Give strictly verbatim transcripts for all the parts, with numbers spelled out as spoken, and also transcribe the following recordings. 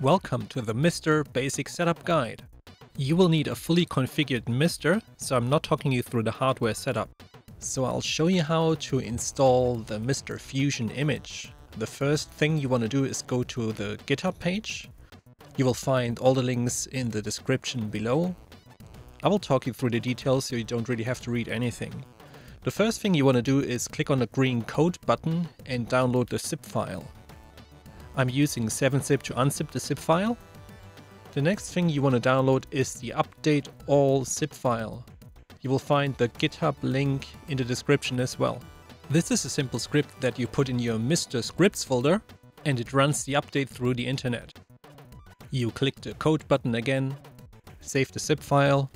Welcome to the MiSTer Basic Setup Guide. You will need a fully configured MiSTer, so I'm not talking you through the hardware setup. So I'll show you how to install the MiSTer Fusion image. The first thing you want to do is go to the GitHub page. You will find all the links in the description below. I will talk you through the details so you don't really have to read anything. The first thing you want to do is click on the green code button and download the zip file. I'm using seven zip to unzip the zip file. The next thing you want to download is the update all zip file. You will find the GitHub link in the description as well. This is a simple script that you put in your MiSTer scripts folder and it runs the update through the internet. You click the code button again, save the zip file,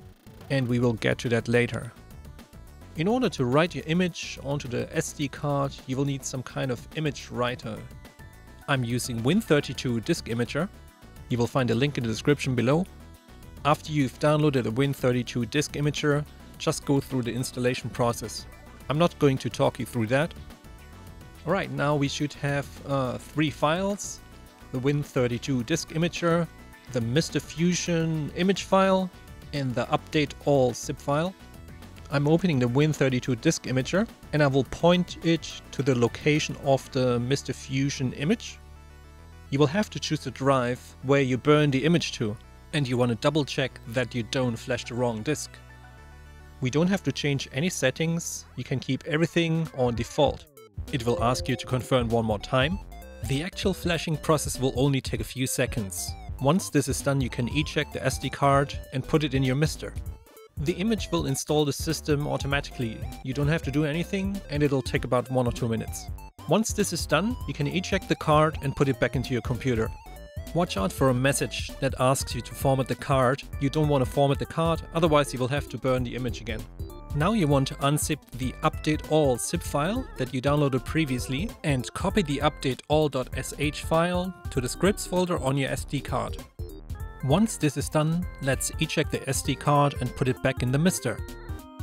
and we will get to that later. In order to write your image onto the S D card, you will need some kind of image writer. I'm using Win thirty-two Disk Imager. You will find a link in the description below. After you've downloaded a Win thirty-two Disk Imager, just go through the installation process. I'm not going to talk you through that. Alright, now we should have uh, three files. The Win thirty-two Disk Imager, the MiSTer Fusion image file, and the update all zip file. I'm opening the Win thirty-two Disk Imager, and I will point it to the location of the MiSTer Fusion image. You will have to choose the drive where you burn the image to, and you want to double check that you don't flash the wrong disk. We don't have to change any settings, you can keep everything on default. It will ask you to confirm one more time. The actual flashing process will only take a few seconds. Once this is done, you can eject the S D card and put it in your MiSTer. The image will install the system automatically, you don't have to do anything, and it'll take about one or two minutes. Once this is done, you can eject the card and put it back into your computer. Watch out for a message that asks you to format the card. You don't want to format the card, otherwise you will have to burn the image again. Now you want to unzip the update all zip file that you downloaded previously and copy the update all.sh file to the scripts folder on your S D card. Once this is done, let's eject the S D card and put it back in the MiSTer.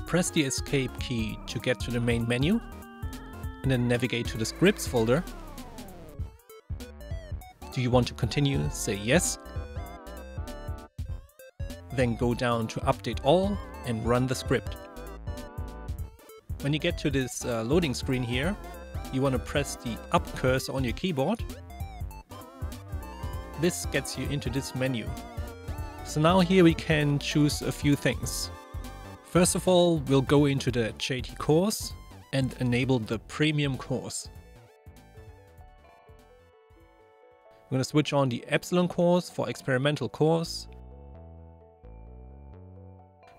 Press the escape key to get to the main menu and then navigate to the scripts folder. Do you want to continue? Say yes. Then go down to update all and run the script. When you get to this uh, loading screen here, you want to press the up cursor on your keyboard. This gets you into this menu. So now here we can choose a few things. First of all, we'll go into the J T Cores and enable the Premium Cores. I'm going to switch on the Epsilon cores for experimental cores,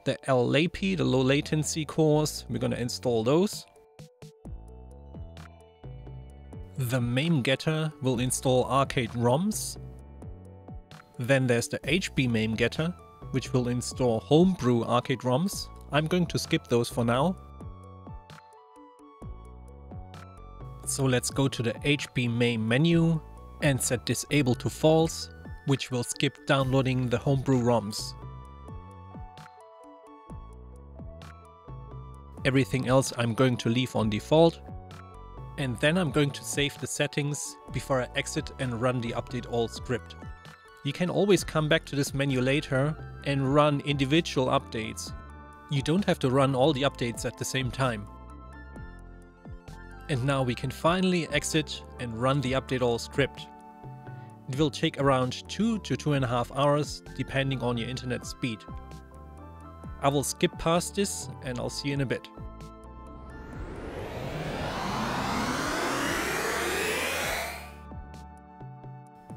the L A P I, the low latency cores, we're going to install those. The MAME getter will install arcade ROMs. Then there's the H B MAME getter, which will install homebrew arcade ROMs. I'm going to skip those for now. So let's go to the H B MAME menu and set disable to false, which will skip downloading the homebrew ROMs. Everything else I'm going to leave on default. And then I'm going to save the settings before I exit and run the update all script. You can always come back to this menu later and run individual updates. You don't have to run all the updates at the same time. And now we can finally exit and run the update all script. It will take around two to two and a half hours depending on your internet speed. I will skip past this and I'll see you in a bit.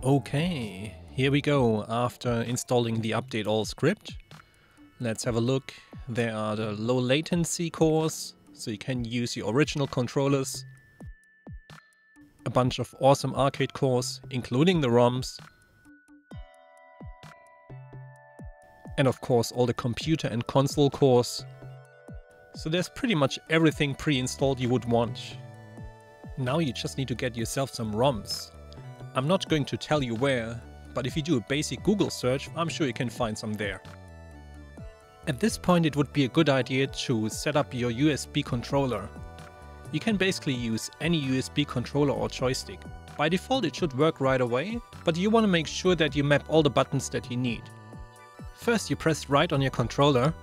Okay, here we go. After installing the update all script, let's have a look. There are the low latency cores, so you can use your original controllers, a bunch of awesome arcade cores, including the ROMs, and of course all the computer and console cores. So there's pretty much everything pre-installed you would want. Now you just need to get yourself some ROMs. I'm not going to tell you where, but if you do a basic Google search, I'm sure you can find some there. At this point it would be a good idea to set up your U S B controller. You can basically use any U S B controller or joystick. By default it should work right away, but you want to make sure that you map all the buttons that you need. First you press right on your controller,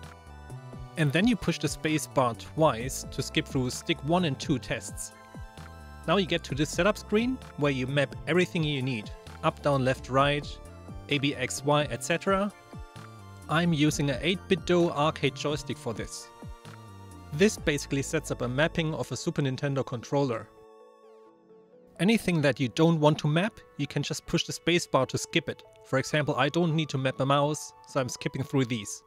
and then you push the space bar twice to skip through stick one and two tests. Now you get to this setup screen where you map everything you need, up, down, left, right, A B X Y, et cetera. I'm using an eight bit do arcade joystick for this. This basically sets up a mapping of a Super Nintendo controller. Anything that you don't want to map, you can just push the spacebar to skip it. For example, I don't need to map a mouse, so I'm skipping through these.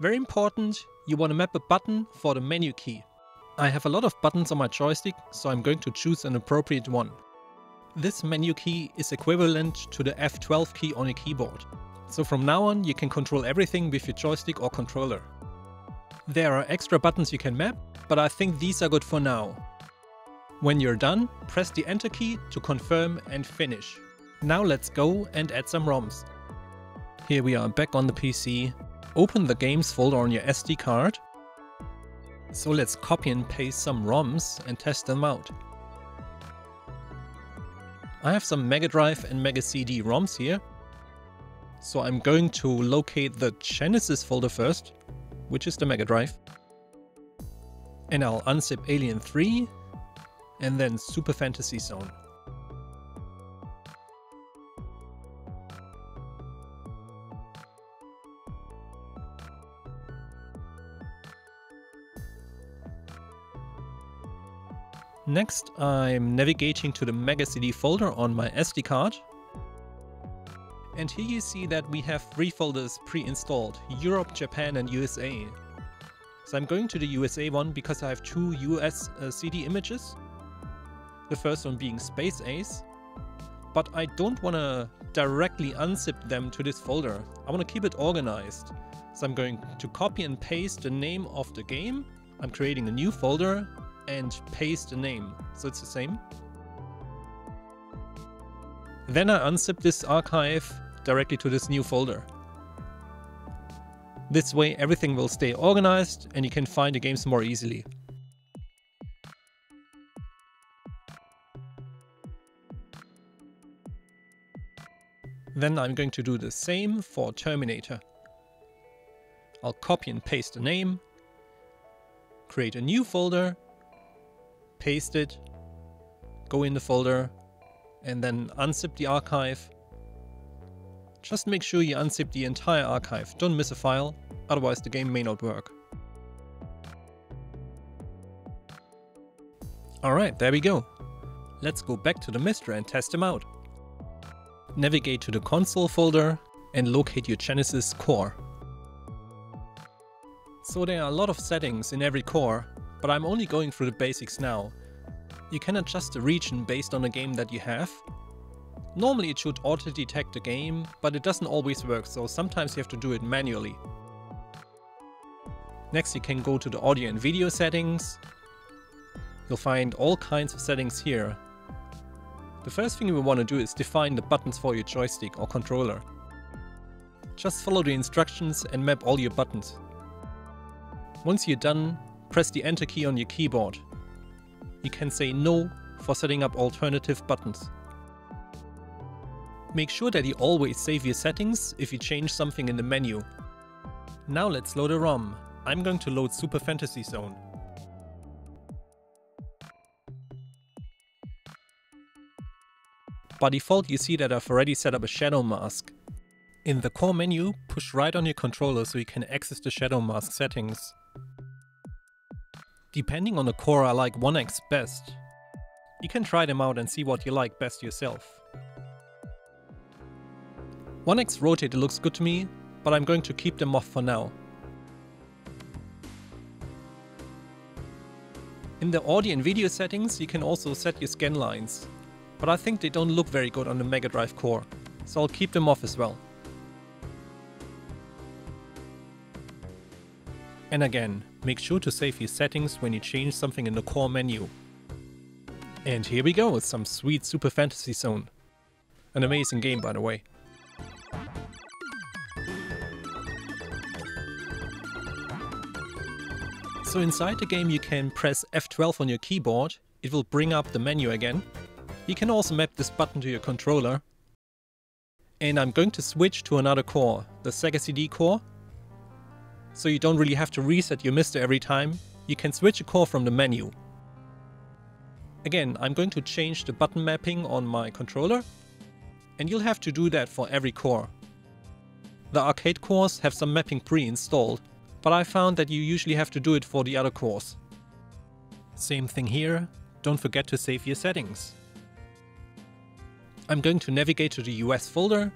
Very important, you want to map a button for the menu key. I have a lot of buttons on my joystick, so I'm going to choose an appropriate one. This menu key is equivalent to the F twelve key on your keyboard. So from now on, you can control everything with your joystick or controller. There are extra buttons you can map, but I think these are good for now. When you're done, press the Enter key to confirm and finish. Now let's go and add some ROMs. Here we are back on the P C. Open the games folder on your S D card. So let's copy and paste some ROMs and test them out. I have some Mega Drive and Mega C D ROMs here. So I'm going to locate the Genesis folder first, which is the Mega Drive. And I'll unzip Alien three and then Super Fantasy Zone. Next, I'm navigating to the Mega C D folder on my S D card. And here you see that we have three folders pre-installed, Europe, Japan and U S A. So I'm going to the U S A one because I have two U S uh, C D images. The first one being Space Ace. But I don't want to directly unzip them to this folder. I want to keep it organized. So I'm going to copy and paste the name of the game. I'm creating a new folder and paste the name, so it's the same. Then I unzip this archive directly to this new folder. This way everything will stay organized and you can find the games more easily. Then I'm going to do the same for Terminator. I'll copy and paste the name, create a new folder, paste it, go in the folder, and then unzip the archive. Just make sure you unzip the entire archive, don't miss a file, otherwise the game may not work. Alright, there we go. Let's go back to the MiSTer and test them out. Navigate to the console folder and locate your Genesis core. So there are a lot of settings in every core, but I'm only going through the basics now. You can adjust the region based on the game that you have. Normally it should auto-detect the game, but it doesn't always work, so sometimes you have to do it manually. Next you can go to the audio and video settings. You'll find all kinds of settings here. The first thing we want to do is define the buttons for your joystick or controller. Just follow the instructions and map all your buttons. Once you're done, press the Enter key on your keyboard. You can say no for setting up alternative buttons. Make sure that you always save your settings if you change something in the menu. Now let's load a ROM. I'm going to load Super Fantasy Zone. By default you see that I've already set up a shadow mask. In the core menu, push right on your controller so you can access the shadow mask settings. Depending on the core, I like one X best. You can try them out and see what you like best yourself. one X rotator looks good to me, but I'm going to keep them off for now. In the audio and video settings, you can also set your scan lines, but I think they don't look very good on the Mega Drive core, so I'll keep them off as well. And again, make sure to save your settings when you change something in the core menu. And here we go with some sweet Super Fantasy Zone. An amazing game, by the way. So inside the game you can press F twelve on your keyboard, it will bring up the menu again. You can also map this button to your controller. And I'm going to switch to another core, the Sega C D core. So you don't really have to reset your MiSTer every time, you can switch a core from the menu. Again, I'm going to change the button mapping on my controller, and you'll have to do that for every core. The arcade cores have some mapping pre-installed, but I found that you usually have to do it for the other cores. Same thing here, don't forget to save your settings. I'm going to navigate to the U S folder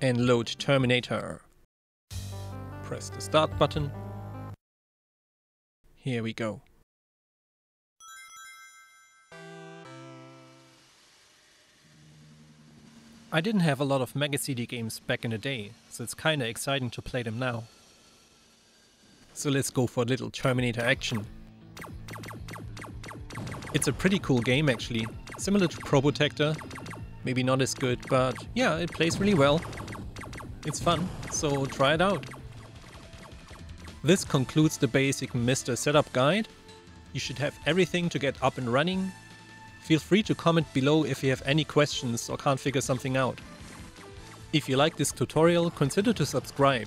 and load Terminator. Press the start button. Here we go. I didn't have a lot of Mega C D games back in the day, so it's kinda exciting to play them now. So let's go for a little Terminator action. It's a pretty cool game actually, similar to Probotector. Maybe not as good, but yeah, it plays really well. It's fun, so try it out. This concludes the basic MiSTer setup guide. You should have everything to get up and running. Feel free to comment below if you have any questions or can't figure something out. If you like this tutorial, consider to subscribe.